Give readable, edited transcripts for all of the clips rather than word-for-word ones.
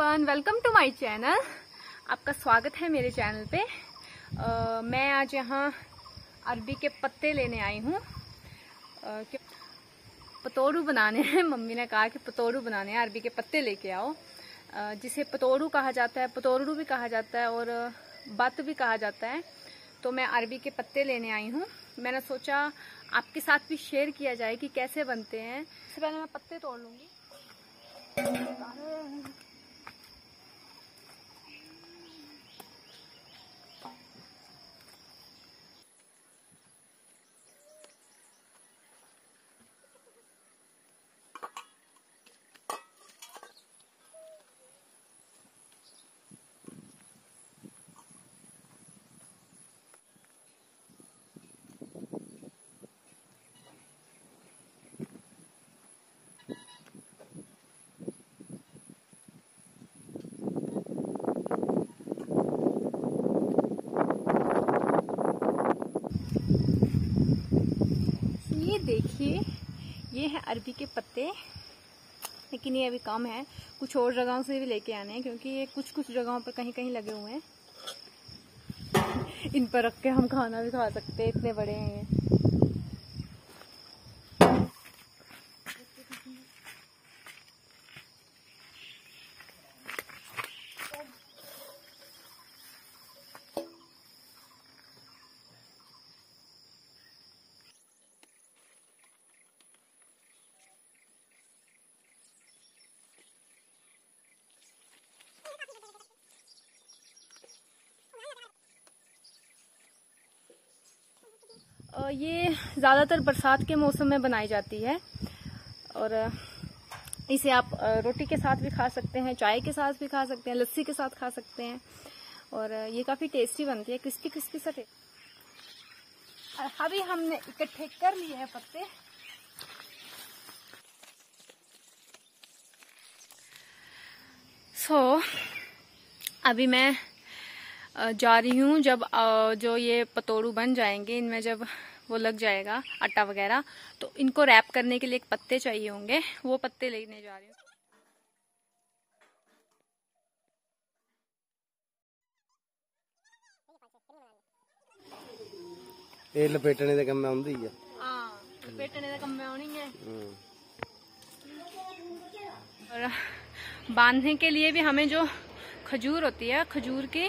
Everyone, welcome to my channel. आपका स्वागत है मेरे चैनल पे। मैं आज यहाँ अरबी के पत्ते लेने आई हूँ। पतोरू बनाने हैं। मम्मी ने कहा कि पतोरू बनाने हैं, अरबी के पत्ते लेके आओ। जिसे पतोरू कहा जाता है, पतोरू भी कहा जाता है और बात भी कहा जाता है। तो मैं अरबी के पत्ते लेने आई हूँ। मैंने सोचा आपके साथ भी शेयर किया जाए कि कैसे बनते हैं। सबसे पहले मैं पत्ते तोड़ लूँगी। देखिए, ये है अरबी के पत्ते, लेकिन ये अभी कम है। कुछ और जगहों से भी लेके आने हैं, क्योंकि ये कुछ कुछ जगहों पर कहीं कहीं लगे हुए हैं। इन पर रख के हम खाना भी खा सकते हैं, इतने बड़े हैं ये। ये ज़्यादातर बरसात के मौसम में बनाई जाती है और इसे आप रोटी के साथ भी खा सकते हैं, चाय के साथ भी खा सकते हैं, लस्सी के साथ खा सकते हैं। और ये काफ़ी टेस्टी बनती है, क्रिस्पी क्रिस्पी सा। अभी हमने इकट्ठे कर लिए हैं पत्ते। अभी मैं जा रही हूँ। जब जो ये पतोरू बन जाएंगे, इनमें जब वो लग जाएगा आटा वगैरह, तो इनको रैप करने के लिए एक पत्ते चाहिए होंगे, वो पत्ते लेने जा रही हूँ। ये लपेटने के काम में आती है। हाँ, लपेटने के काम में आनी है। और बांधने के लिए भी हमें जो खजूर होती है, खजूर के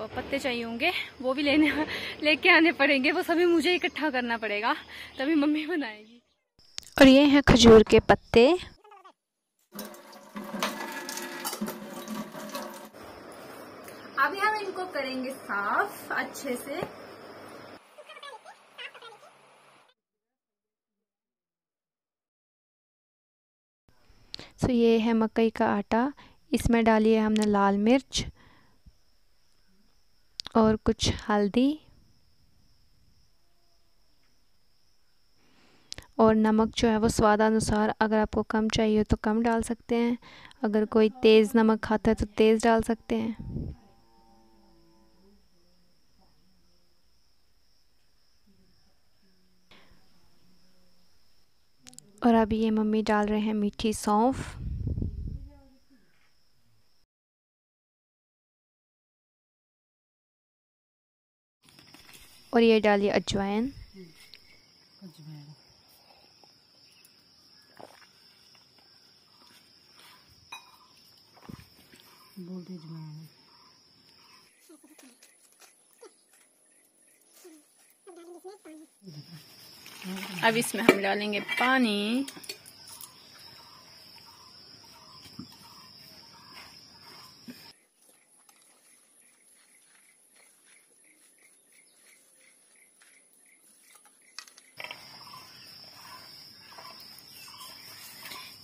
और पत्ते चाहिए होंगे, वो भी लेके आने पड़ेंगे। वो सभी मुझे इकट्ठा करना पड़ेगा, तभी मम्मी बनाएगी। और ये हैं खजूर के पत्ते। अभी हम इनको करेंगे साफ अच्छे से। तो ये है मकई का आटा, इसमें डालिए हमने लाल मिर्च और कुछ हल्दी और नमक जो है वो स्वाद अनुसार। अगर आपको कम चाहिए तो कम डाल सकते हैं, अगर कोई तेज़ नमक खाता है तो तेज़ डाल सकते हैं। और अभी ये मम्मी डाल रहे हैं मीठी सौंफ। और ये डालिए अजवाइन। अब इसमें हम डालेंगे पानी।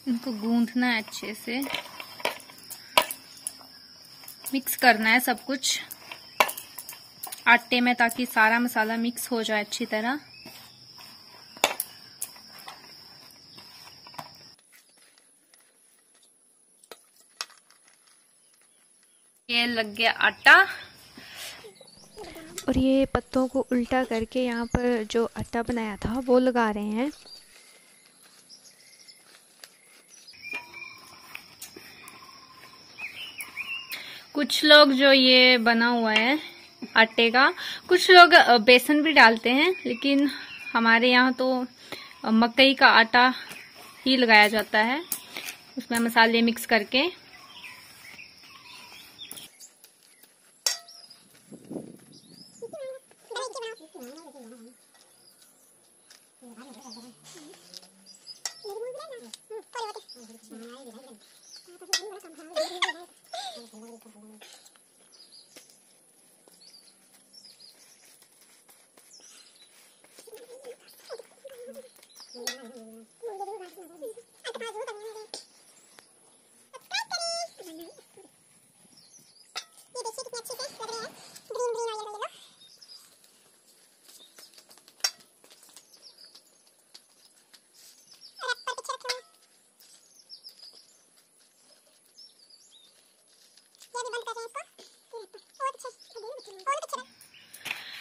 इनको गूंथना है, अच्छे से मिक्स करना है सब कुछ आटे में, ताकि सारा मसाला मिक्स हो जाए अच्छी तरह। ये लग गया आटा। और ये पत्तों को उल्टा करके यहाँ पर जो आटा बनाया था वो लगा रहे हैं। कुछ लोग जो ये बना हुआ है आटे का, कुछ लोग बेसन भी डालते हैं, लेकिन हमारे यहाँ तो मकई का आटा ही लगाया जाता है, उसमें मसाले मिक्स करके।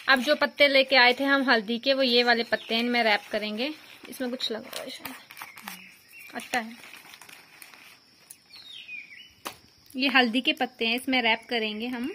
अब जो पत्ते लेके आए थे हम हल्दी के, वो ये वाले पत्ते इनमें रैप करेंगे। इसमें कुछ लगा हुआ है शायद, आटा है, ये हल्दी के पत्ते हैं, इसमें रैप करेंगे हम।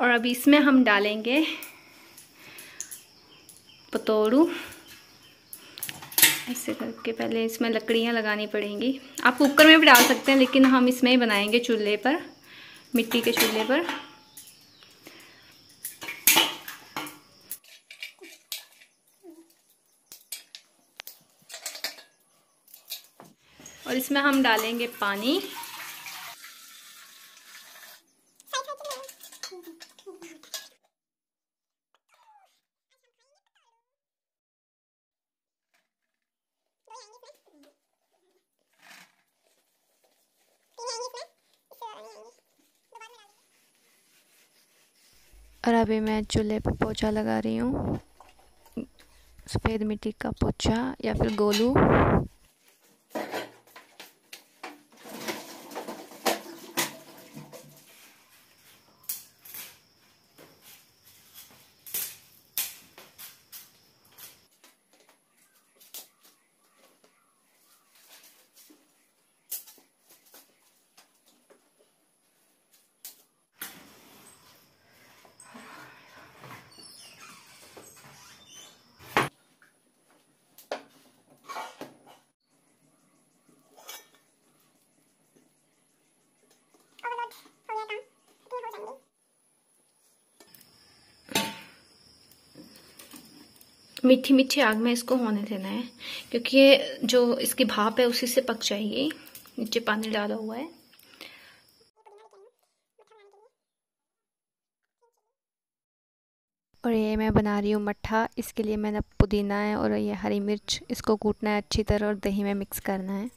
और अब इसमें हम डालेंगे पतोरू, ऐसे करके। पहले इसमें लकड़ियाँ लगानी पड़ेंगी, आप कुकर में भी डाल सकते हैं, लेकिन हम इसमें ही बनाएंगे चूल्हे पर, मिट्टी के चूल्हे पर। और इसमें हम डालेंगे पानी। और अभी मैं चूल्हे पर पोछा लगा रही हूँ, सफ़ेद मिट्टी का पोछा या फिर गोलू। मीठी मीठी आग में इसको होने देना है, क्योंकि जो इसकी भाप है उसी से पक जाएगी। नीचे पानी डाला हुआ है। और ये मैं बना रही हूँ मट्ठा। इसके लिए मैंने पुदीना है और ये हरी मिर्च, इसको कूटना है अच्छी तरह और दही में मिक्स करना है।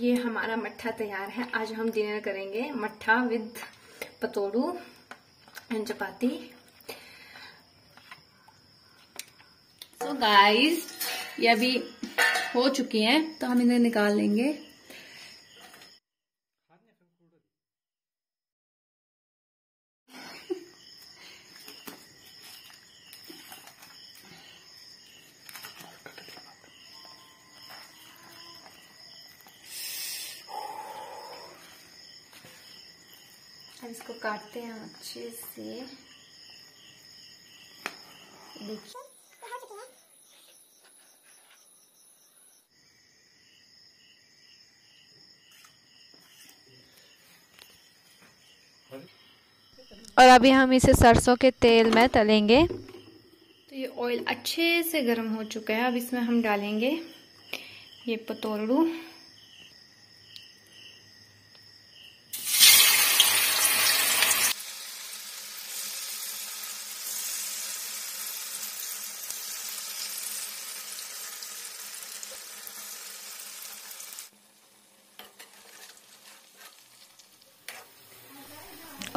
ये हमारा मट्ठा तैयार है। आज हम डिनर करेंगे मट्ठा with पतोरू and chapati. So guys, ये अभी हो चुकी है, तो हम इन्हें निकाल लेंगे। अब इसको काटते हैं अच्छे से, देखिए। और अभी हम इसे सरसों के तेल में तलेंगे। तो ये ऑयल अच्छे से गर्म हो चुका है। अब इसमें हम डालेंगे ये पतोरू।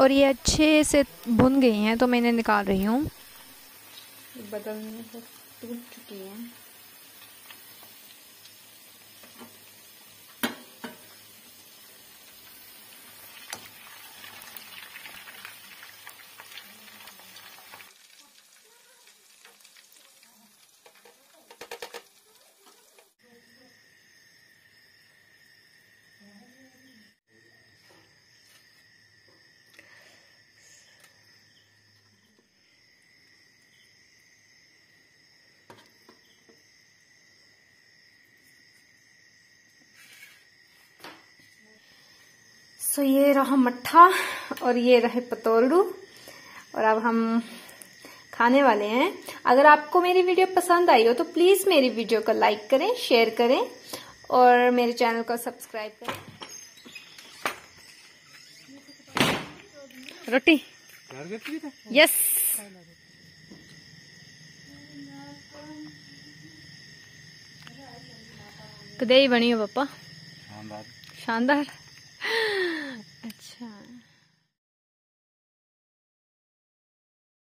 और ये अच्छे से भुन गई हैं तो मैं इन्हें निकाल रही हूँ। बदलने से टूट चुकी हैं। तो ये रहा मट्ठा और ये रहे पतोरू और अब हम खाने वाले हैं। अगर आपको मेरी वीडियो पसंद आई हो तो प्लीज़ मेरी वीडियो को लाइक करें, शेयर करें और मेरे चैनल को सब्सक्राइब करें। रोटी यस कदई बनी हो पापा, शानदार शानदार।